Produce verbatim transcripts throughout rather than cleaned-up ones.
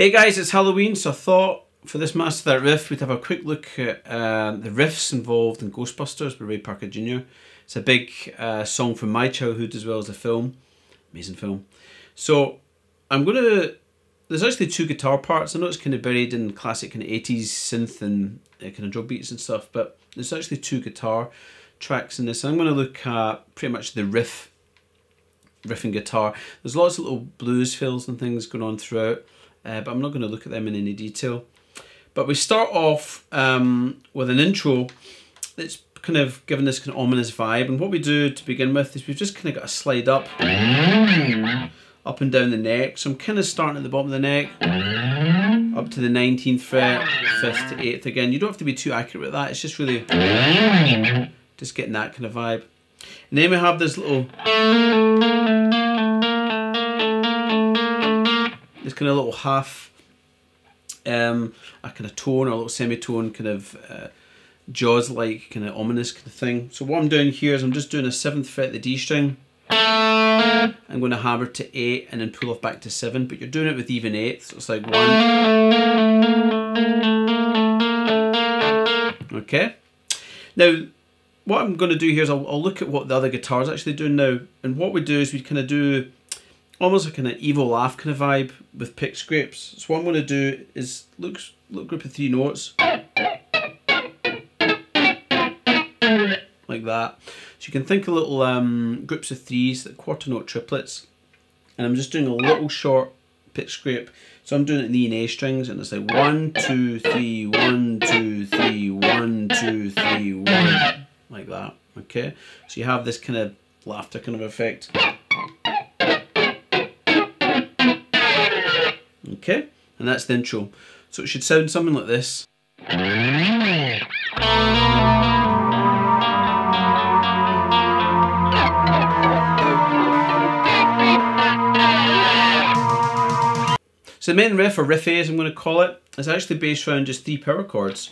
Hey guys, it's Halloween, so I thought for this Master That Riff we'd have a quick look at uh, the riffs involved in Ghostbusters by Ray Parker Junior It's a big uh, song from my childhood as well as the film. Amazing film. So I'm going to... There's actually two guitar parts. I know it's kind of buried in classic kind of eighties synth and uh, kind of drum beats and stuff, but there's actually two guitar tracks in this. I'm going to look at pretty much the riff, riff and guitar. There's lots of little blues fills and things going on throughout, uh, but I'm not going to look at them in any detail. But we start off um, with an intro that's kind of giving this kind of ominous vibe, and what we do to begin with is we've just kind of got a slide up. Up and down the neck, so I'm kind of starting at the bottom of the neck, up to the nineteenth fret, fifth to eighth again. You don't have to be too accurate with that, it's just really just getting that kind of vibe. And then we have this little, this kind of little half, um, a kind of tone or a little semitone kind of uh, Jaws-like kind of ominous kind of thing. So what I'm doing here is I'm just doing a seventh fret, the D string. I'm going to hammer to eight and then pull off back to seven, but you're doing it with even eighths, so it's like one. Okay. Now, what I'm going to do here is I'll, I'll look at what the other guitar is actually doing now, and what we do is we kind of do almost a kind of evil laugh kind of vibe with pick scrapes. So what I'm going to do is look, look group of three notes. Like that. So you can think of little um, groups of threes, the quarter note triplets, and I'm just doing a little short pitch scrape. So I'm doing it in the E and A strings, and it's like one, two, three, one, two, three, one, two, three, one, like that. Okay. So you have this kind of laughter kind of effect. Okay, and that's the intro. So it should sound something like this. So the main riff, or riff A as I'm going to call it, is actually based around just three power chords.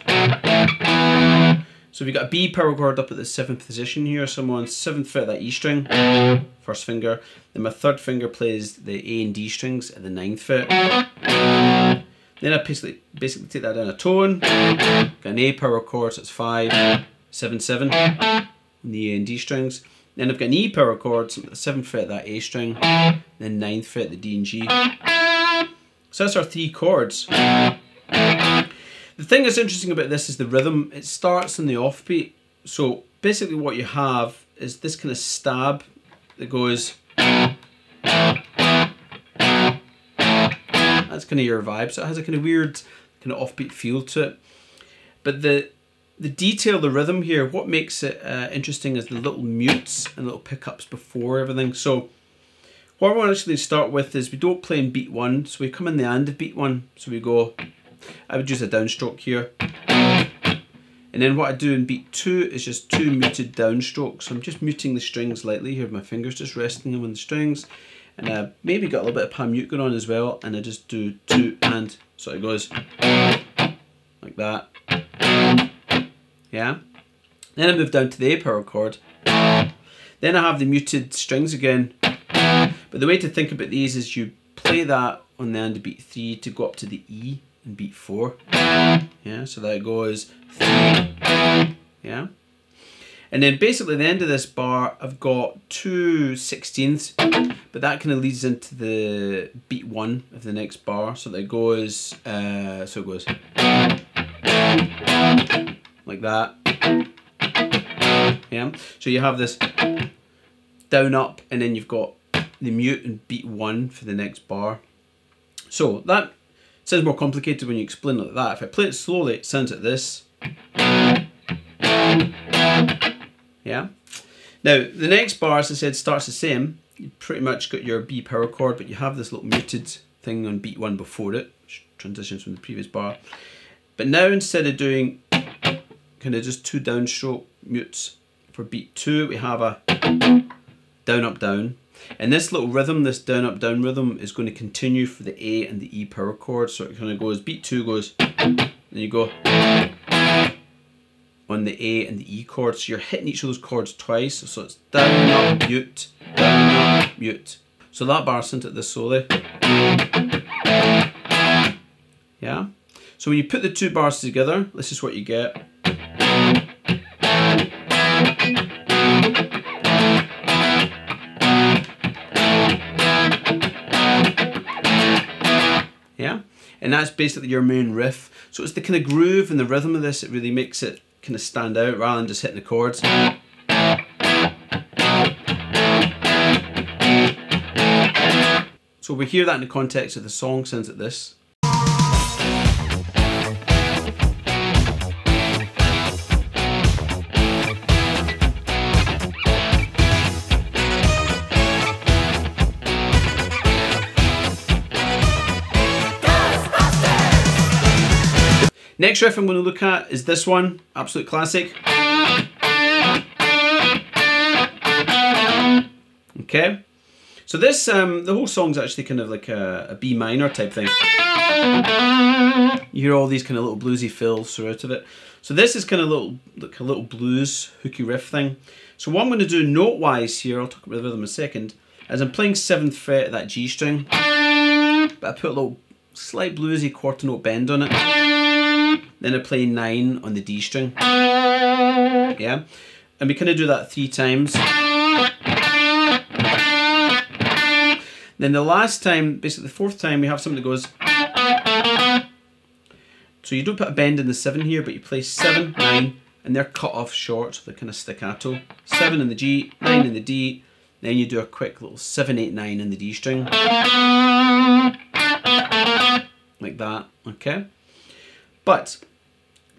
So we've got a B power chord up at the seventh position here, so I'm on seventh fret of that E string, first finger, then my third finger plays the A and D strings at the ninth fret. Then I basically, basically take that down a tone, got an A power chord, so it's five, seven, seven, on the A and D strings. Then I've got an E power chord, so seventh fret of that A string, then ninth fret the D and G. So that's our three chords. The thing that's interesting about this is the rhythm. It starts in the offbeat. So basically what you have is this kind of stab that goes. That's kind of your vibe. So it has a kind of weird kind of offbeat feel to it. But the the detail, the rhythm here, what makes it uh, interesting is the little mutes and little pickups before everything. So what I want to actually start with is we don't play in beat one, so we come in the end of beat one. So we go, I would use a downstroke here. And then what I do in beat two is just two muted downstrokes. So I'm just muting the strings lightly here with my fingers, just resting them on the strings. And I maybe got a little bit of palm mute going on as well. And I just do two and, so it goes like that. Yeah. Then I move down to the A power chord. Then I have the muted strings again. But the way to think about these is you play that on the end of beat three to go up to the E in beat four. Yeah, so that goes three. Yeah. And then basically at the end of this bar, I've got two sixteenths, but that kind of leads into the beat one of the next bar. So that goes, uh, so it goes like that. Yeah. So you have this down up, and then you've got the mute and beat one for the next bar. So that sounds more complicated when you explain it like that. If I play it slowly, it sounds like this. Yeah. Now the next bar, as I said, starts the same. You pretty much got your B power chord, but you have this little muted thing on beat one before it, which transitions from the previous bar. But now instead of doing kind of just two downstroke mutes for beat two, we have a down up down. And this little rhythm, this down up down rhythm, is going to continue for the A and the E power chord. So it kind of goes, beat two goes, then you go on the A and the E chords. So you're hitting each of those chords twice. So it's down up mute, down up mute. So that bar sent at this solo. yeah? So when you put the two bars together, this is what you get. Yeah, and that's basically your main riff. So it's the kind of groove and the rhythm of this that really makes it kind of stand out rather than just hitting the chords. So we hear that in the context of the song, sounds like this. Next riff I'm going to look at is this one, absolute classic. Okay, so this, um, the whole song's actually kind of like a, a B minor type thing. You hear all these kind of little bluesy fills throughout of it. So this is kind of little, like a little blues hooky riff thing. So what I'm going to do note-wise here, I'll talk about the rhythm in a second, is I'm playing seventh fret of that G string, but I put a little slight bluesy quarter note bend on it. Then I play nine on the D string, yeah? And we kind of do that three times. Then the last time, basically the fourth time, we have something that goes. So you don't put a bend in the seven here, but you play seven, nine, and they're cut off short, so they're kind of staccato. Seven in the G, nine in the D, then you do a quick little seven, eight, nine in the D string. Like that, okay? But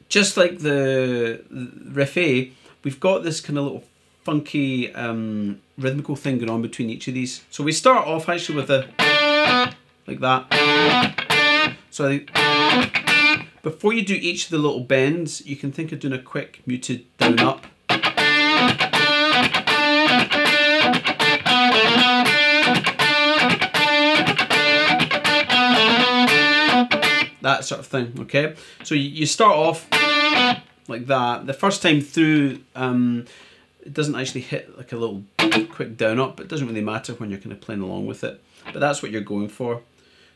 just like the riff A, we've got this kind of little funky um, rhythmical thing going on between each of these. So we start off actually with a, like that. So before you do each of the little bends, you can think of doing a quick muted down up. That sort of thing, okay? So you start off like that. The first time through, um, it doesn't actually hit like a little quick down up, but it doesn't really matter when you're kind of playing along with it. But that's what you're going for.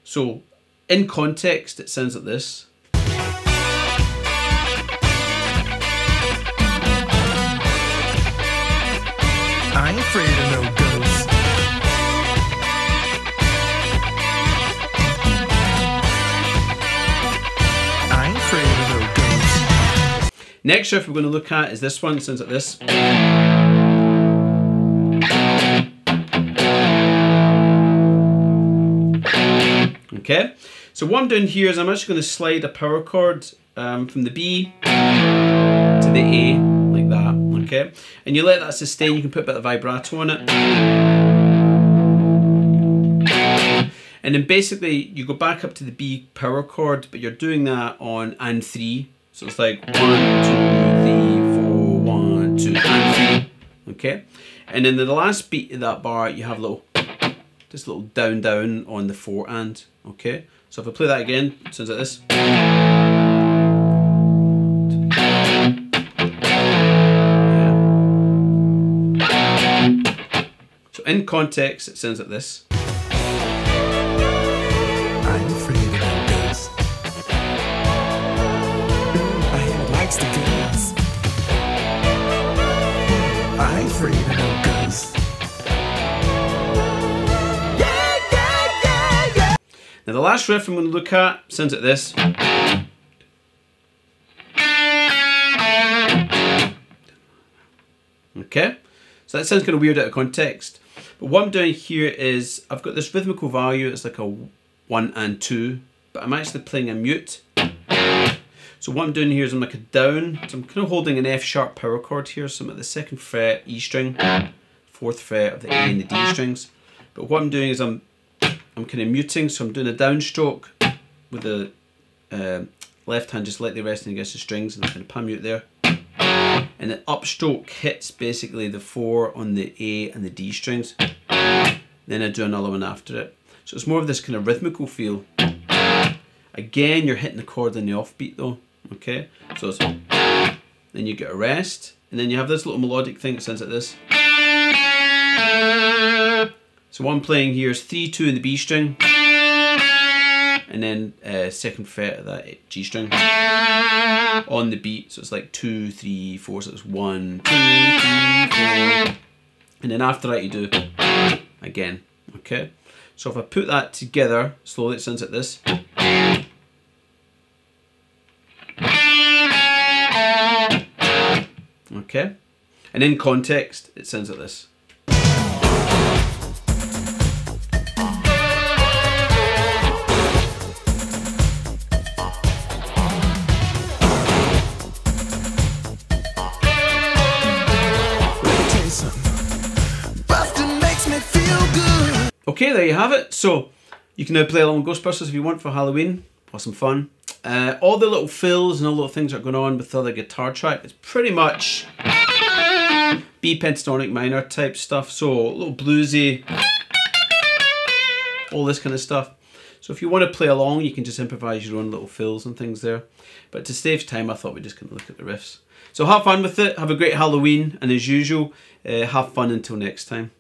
So in context, it sounds like this. I ain't afraid of no ghosts. Next riff we're going to look at is this one. It sounds like this. Okay, so what I'm doing here is I'm actually going to slide a power chord um, from the B to the A, like that, okay? And you let that sustain, you can put a bit of vibrato on it. And then basically you go back up to the B power chord, but you're doing that on and three. So it's like one, two, three, four, one, two, and three. Okay? And then the last beat of that bar, you have a little, just a little down, down on the four and. Okay? So if I play that again, it sounds like this. Yeah. So in context, it sounds like this. Now the last riff I'm going to look at sounds like this. Okay, so that sounds kind of weird out of context. But what I'm doing here is I've got this rhythmical value, it's like a one and two, but I'm actually playing a mute. So what I'm doing here is I'm like a down, so I'm kind of holding an F sharp power chord here, so I'm at the second fret E string, fourth fret of the A and the D strings. But what I'm doing is I'm I'm kind of muting, so I'm doing a downstroke with the uh, left hand just lightly resting against the strings, and I'm going to pan mute there. And the upstroke hits basically the four on the A and the D strings. Then I do another one after it. So it's more of this kind of rhythmical feel. Again, you're hitting the chord in the offbeat though. Okay, so it's, then you get a rest, and then you have this little melodic thing that sounds like this. So what I'm playing here is three, two in the B string, and and then uh, second fret of that G string on the beat. So it's like two, three, four. So it's one, two, three, four. And then after that you do again, okay? So if I put that together slowly, it sounds like this. Okay? And in context, it sounds like this. Okay, there you have it. So you can now play along with Ghostbusters if you want for Halloween, have some fun. Uh, all the little fills and all the little things that are going on with the other guitar track, it's pretty much B pentatonic minor type stuff. So a little bluesy, all this kind of stuff. So if you want to play along, you can just improvise your own little fills and things there. But to save time, I thought we'd just kind of look at the riffs. So have fun with it, have a great Halloween, and as usual, uh, have fun until next time.